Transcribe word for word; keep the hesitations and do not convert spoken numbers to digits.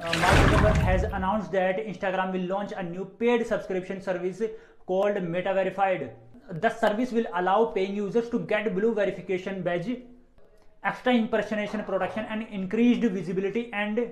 Uh, Mark Zuckerberg has announced that Instagram will launch a new paid subscription service called Meta Verified. The service will allow paying users to get blue verification badge, extra impersonation protection, and increased visibility and